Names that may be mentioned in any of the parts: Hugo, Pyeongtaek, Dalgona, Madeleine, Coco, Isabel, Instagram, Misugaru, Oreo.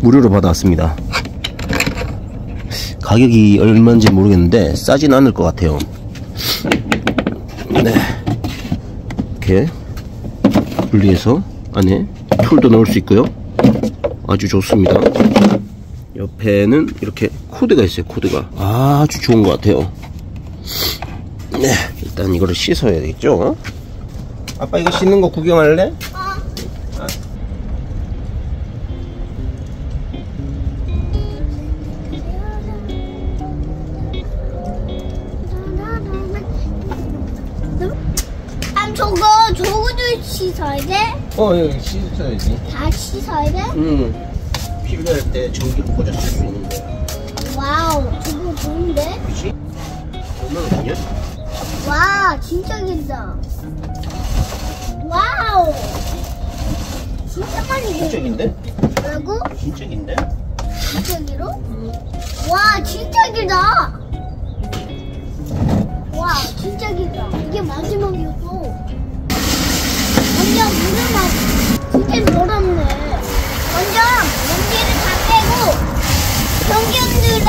무료로 받아왔습니다. 가격이 얼마인지 모르겠는데 싸진 않을 것 같아요. 네, 이렇게 분리해서 안에 툴도 넣을 수 있고요. 아주 좋습니다. 옆에는 이렇게 코드가 있어요. 코드가 아주 좋은 것 같아요. 네, 일단 이거를 씻어야 되겠죠. 아빠 이거 씻는 거 구경할래? 어. 아. 저거도 씻어야 돼? 어, 여기 씻어야지. 다 씻어야 돼? 응. 필요할 때 전기로 꽂아 쓸 수 있는 거야. 와우, 저거 좋은데? 그치? 얼마나 와, 진짜 길다. 와우! 진짜 많이 길다. 진짜 긴데? 뭐라고? 진짜 긴데? 진짜 길어? 와, 진짜 길다! 와, 진짜 길다. 이게 마지막이었어. 완전 물을 맞아. 진짜 더럽네. 먼저 연기를 다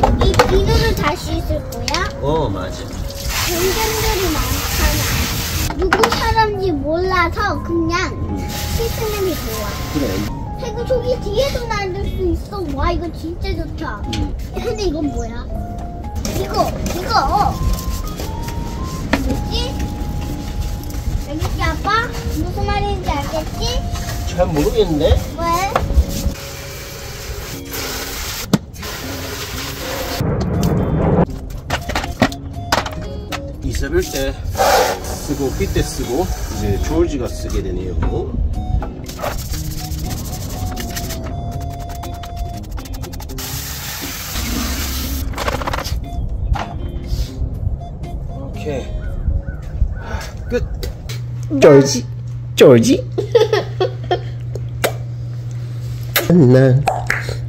빼고, 경견들은 이 비누를 다 씻을 거야? 어, 맞아. 경견들이 많잖아. 누구 사람인지 몰라서 그냥 씻으면 좋아. 그래. 그리고 저기 뒤에서 만들 수 있어. 와, 이거 진짜 좋다. 근데 이건 뭐야? 이거. 뭐지? 알겠지, 아빠? 무슨 말인지 알겠지? 잘 모르겠는데? 왜? 이사벨 때 쓰고 삐 때 쓰고 이제 조지가 쓰게 되네요. 오케이, 끝. 조지.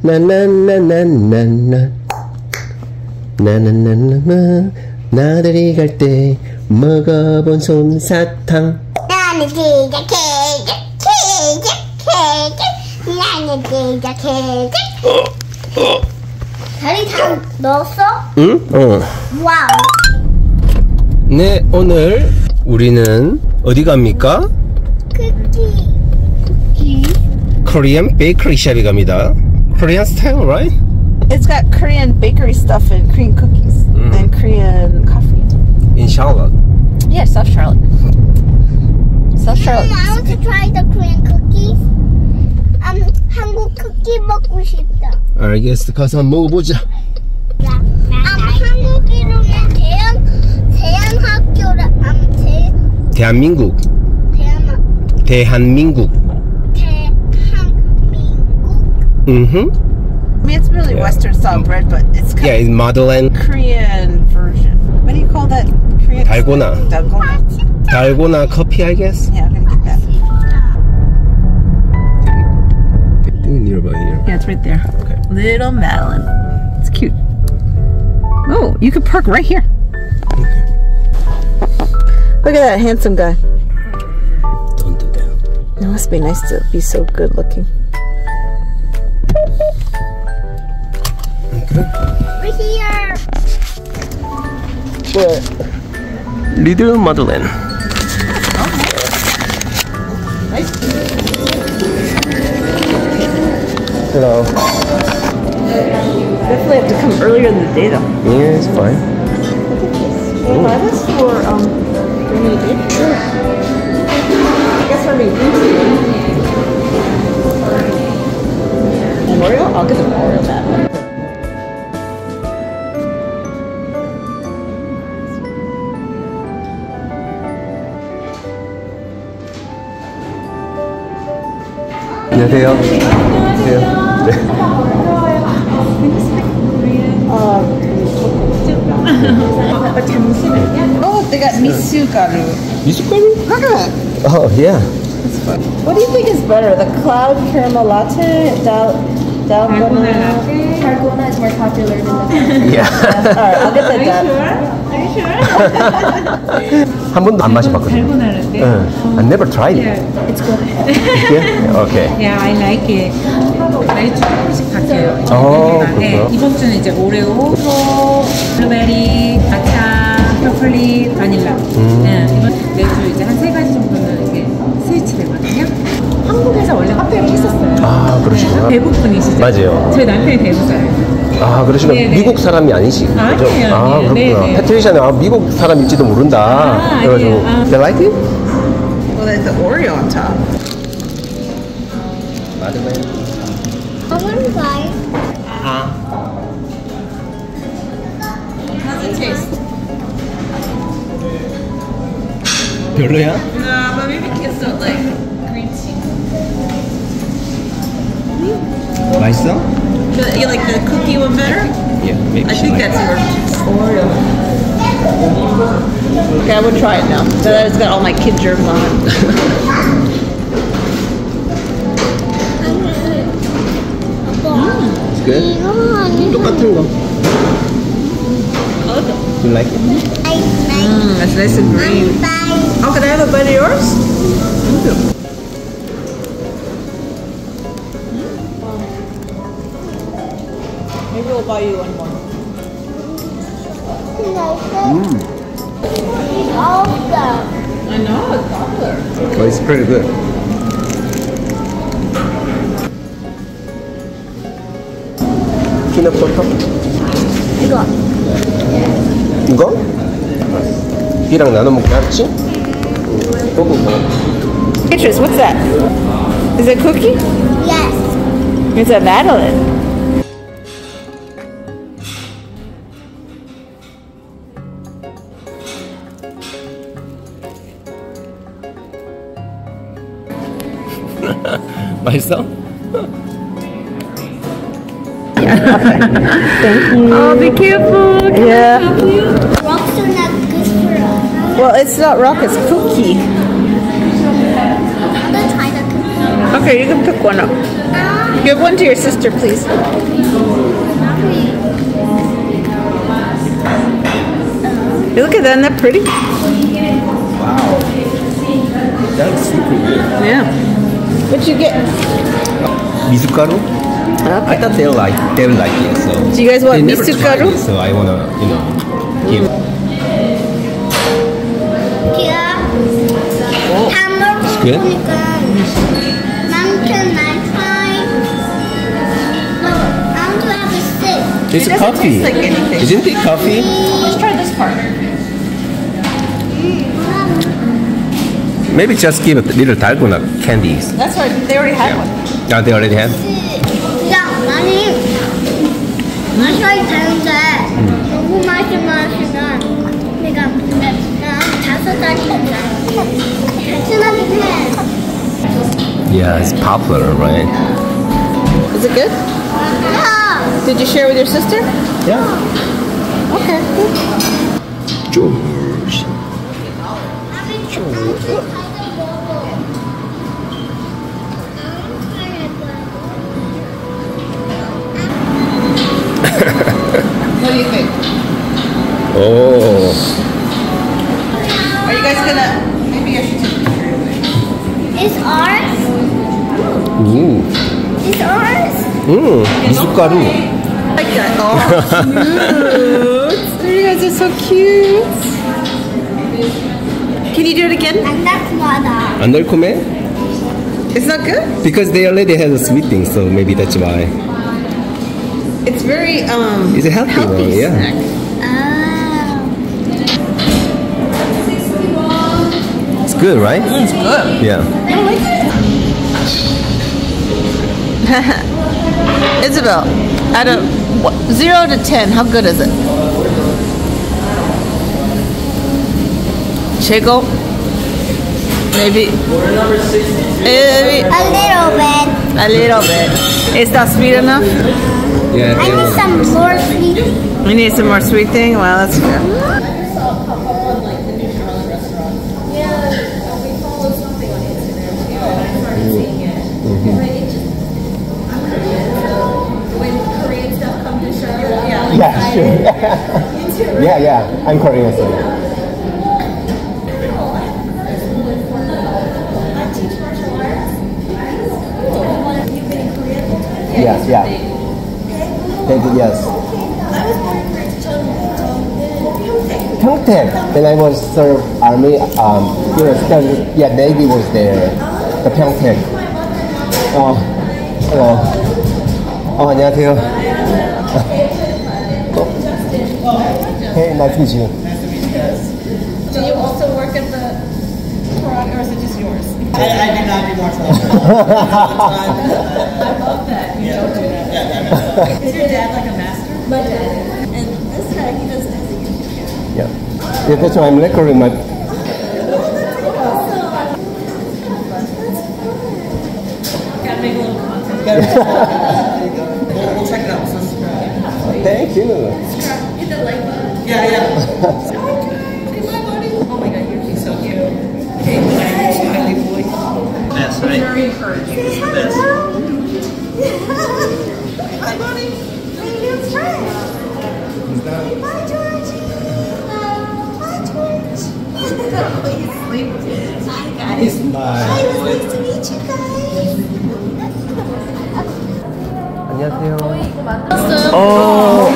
나나나나나나나나나나나나나 나들이 갈 때 먹어본 솜사탕. 나는 진짜 케이크. 나는 진짜 케이크. 다리 다 넣었어? 응? 어. 와우. 네, 오늘 우리는 어디 갑니까? 쿠키. Korean 베이커리 샵에 갑니다. Korean style, right? It's got Korean bakery stuff and Korean cookies. And Korean coffee. In Charlotte? Yeah, South Charlotte. I want to try the Korean cookies. 한국 쿠키 먹고 싶다. 알겠어, 가서 한번 먹어보자. 한국 이름은 대한학교라. 대한민국. 대한민국. Mm-hmm. I mean, it's really Western style bread, but it's kind of Madeleine Korean version. What do you call that? Korean? Dalgona. Dalgona coffee, I guess. Yeah, I'm gonna get that. Do it nearby here. Yeah, it's right there. Okay. Little Madeleine. It's cute. Oh, you could park right here. Okay. Look at that handsome guy. Don't do that. It must be nice to be so good looking. We're here. What? Little Madeleine. Nice. Hello. Definitely have to come earlier in the day, though. Yeah, it's fine. Look at this. Can you buy this for when you eat? Sure. I guess when we eat. Memorial? I'll get the memorial back. 안녕하세요. Oh, they got Misugaru. Misugaru? Oh, yeah. What do you think is better, the cloud caramel latte, Dalgona latte? Dalgona is more popular than the Yeah. All right, I'll get the 한 번도 안 마셔봤거든요. I never tried it. It's good. Yeah. Okay. Yeah, I like it. 아이도 조금씩 바뀌어요. 그래요? 이번 주는 이제 오레오, 프로, 블루베리, 아차, 브로콜리, 바닐라. 네, 매주 이제 한 3가지 정도는 이게 스위치 되거든요. 한국에서 원래 카페를 했었어요. 아, 그러시구나. 대부분이시죠? 맞아요. 저희 남편이 대부분이에요. 아, 그러시면 네네. 미국 사람이 아니시죠? 아니에요. 아, 그렇구나. 패트리샤는 아, 미국 사람일지도 모른다. 아, 그래가지고. They like it? Well, there's the Oreo on top. Madeleine. I want to buy. How's it taste? 별로야? No, but maybe kids don't like green tea. 맛있어? You like the cookie one better? Yeah, maybe. I think that's worth Oreo. Okay, I would try it now. So that it's got all my kid germs on it. Good. 똑같은 거. You like it? I like it. That's nice and green. Oh, can I have a bite of yours? Maybe I'll buy you one more. I know, it's popular. Well, it's pretty good. Peanut butter? 이거 이거? 비랑 나눠 먹게 할지? 먹어 Beatrice, what's that? Is it a cookie? Yes. It's a Madeleine. 맛있어? Thank you. Oh, be careful. Can I help you? Rocks are not good for us. Well, it's not rock, it's cookie. I'm gonna try the cookie. Okay, you can pick one up. Give one to your sister, please. Look at that, isn't that pretty? Wow. That's super good. Yeah. What'd you get? Misugaru? Okay. I thought they'll like it, so... Do you guys want Misugaru? So I want to, you know, give... Oh. It's good? Mom, can I try? No, I'm going to have a stick. It's coffee. It doesn't taste like anything. Isn't it coffee? Let's try this part. Maybe just give a little Dalgona candies. That's right, they already had one. Oh, they already had? 마셔야 되는데 너무 많이 마시면 내가 다섯 살인데 친한데 Yeah, it's popular, right? Is it good? Yeah. Did you share with your sister? Yeah. Okay. George. George. What do you think? Oh. Are you guys gonna? Maybe I should take a picture of it. It's ours. Ooh. It's ours. Ooh. Misugaru. Like that. Oh, cute. You guys are so cute. Can you do it again? And that's water. And they're coming? It's not good? Because they already had a sweet thing, so maybe that's why. It's very It's a healthy one, snack. Oh. It's good, right? Mm, it's good. Yeah. I like it. Isabel, out of 0 to 10, how good is it? Chico? Maybe. We're number 60. A little bit. A little bit. Is that sweet enough? Yeah, I need some more sweet thing. You need some more sweet thing? Wow, that's good. I saw a couple on like the new Charlotte restaurant. Yeah, we followed something on Instagram too, and I started seeing it. When Korean stuff comes to Charlotte, yeah, sure. You too, right? Yeah, I'm Korean, so. I teach martial arts. You've been in Korea? Yes, yeah. Thank you, yes. I was born in Pyeongtaek. When I was served army, yeah, Navy was there. The Pyeongtaek. Oh, hello. Oh, 안녕하세요. Hey, nice to meet you. Nice to meet you guys. Do you also work at the restaurant, or is it just yours? I do not do much I love that. You don't do that. Yeah, is your dad like a master? My dad. And this guy, he does everything in Japan. Yeah. Yeah, that's why I'm liquoring my... Gotta make a little content. We'll check it out. So subscribe. Thank you. Subscribe. Hit that like button. Yeah, yeah. Oh my god, you're so cute. Okay, that's right. Very encouraging. That's hi, buddy. My new friend. Hi, Georgie. Hi, George. He's asleep. Hi, guys. Hi, it was nice to meet you guys. Oh.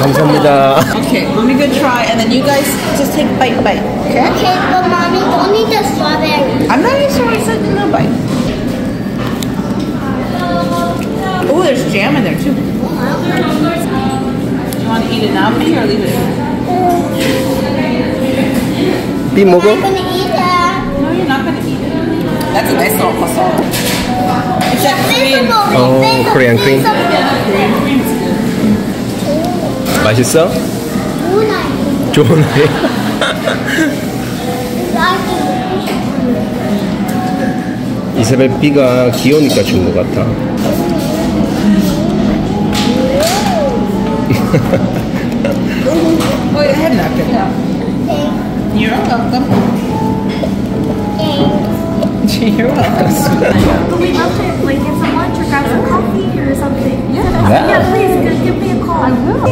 감사합니다. Okay, let me go try, and then you guys just take bite. Okay? Okay, but mommy, don't eat the strawberry. I'm not even sure what I said in the bite. Oh, there's jam in there too. Do you want to eat it now, me, or leave it? I'm not going to eat it. No, you're not going to eat it. That's a nice little croissant. It's that cream. Oh, Korean cream. Yeah, Korean cream. 맛있어? 좋은 아이. 좋은 아이. 이사벨 B가 귀여우니까 준 것 같아. 어, 이거 해도 낫겠다. You're welcome. You're welcome. Can we help it? Like get some lunch or grab some coffee or something? Yeah. Yeah, please give me a call. I will. Oh,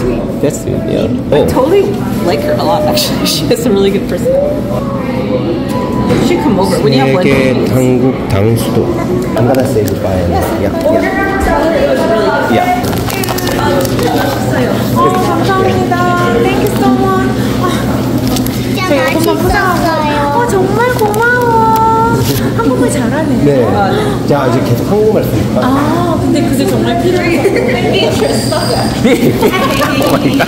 sweet. That's sweet, yeah. Oh. I totally like her a lot, actually. She has a really good personality. You should come over when you have lunch. I'm gonna say goodbye. Yes. Yeah. Order yeah. Yeah. Oh, 감사합니다. Thank you so much. 제가 정말 고마워요. 어, 정말 고마워. 한국말 잘하네. 네. 자, 이제 계속 한국말 쓰니까. 아, 근데 그게 정말 필요해. 미쳤어. 오 마이 갓.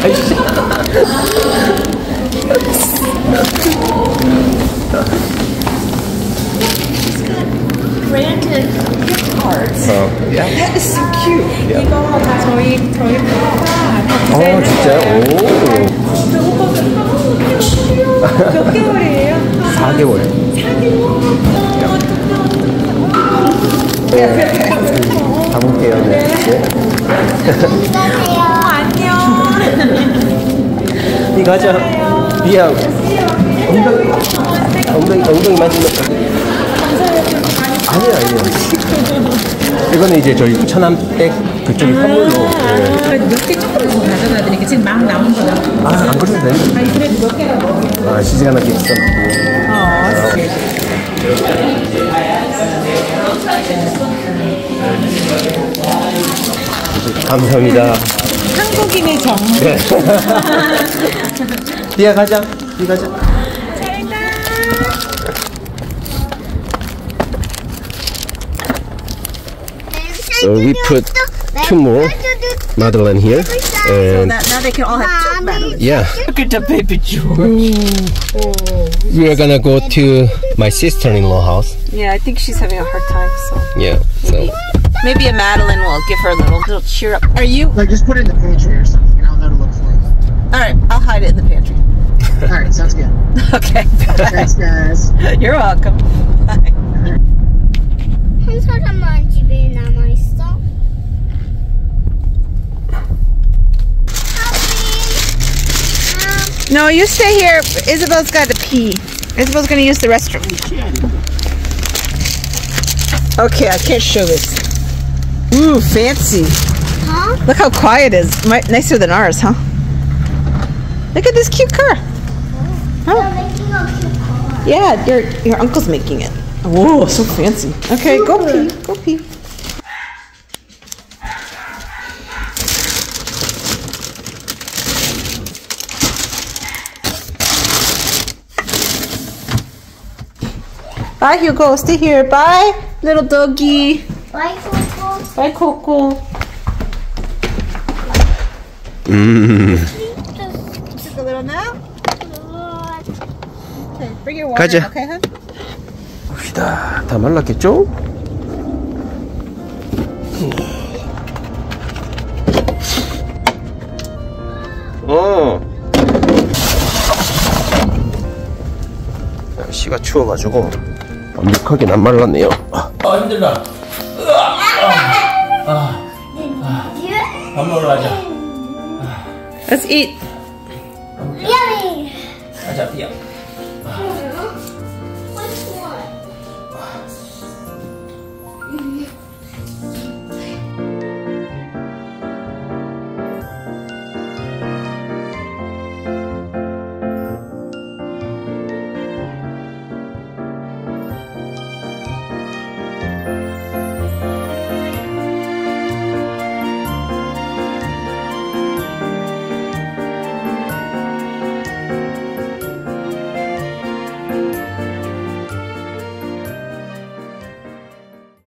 Granted gift cards. Oh, yeah. That is so cute. Yeah. 이거 다 저희 다. 어, 진짜요? 오. 몇 개월이에요? 4개월. 4개월? 네. 가볼게요. 네. 안녕. 이거 하자. 미안. 엉덩이 만지면서. 아니에요. 이거는 이제 저희 천안댁 그쪽에 선물로. 몇 개 조금 더 가져가야 되니까 지금 막 나온 거야. 아, 안 그래도 돼. 아니, 그래도 몇 개나 먹어. 아, 시즌 하나 기분 참 좋고. 감사합니다. 한국인의 정. 네. 띠야 가자. 띠 가자. So we put two more Madeleine here, and so that now they can all have two Madeleines. Yeah. Look at the baby George. We are gonna go to my sister-in-law house. Yeah, I think she's having a hard time. So yeah. Maybe a Madeleine will give her a little cheer up. Are you? Like just put it in the pantry or something, and I'll know to look for it. All right, I'll hide it in the pantry. All right, sounds good. Okay. Bye. Thanks, guys. You're welcome. Bye. No, you stay here. Isabel's got to pee. Isabel's gonna use the restroom. Okay, I can't show this. Ooh, fancy. Huh? Look how quiet it is. Nicer than ours, huh? Look at this cute car. Oh. They're making a cute car. Yeah, your uncle's making it. Oh, so fancy. Okay, super. Go pee. Go pee. Bye, Hugo. Stay here. Bye, little doggy. Bye, Coco. Bye, Coco. Just a little now. Okay, bring your water. 가자. Okay, huh? 봅시다. 다 말랐겠죠? 어. 날씨가 추워가지고. 완벽하게 안 말랐네요. 아 힘들다. 밥 먹으러 가자. Let's eat. Yummy. 가자 비야. What's one?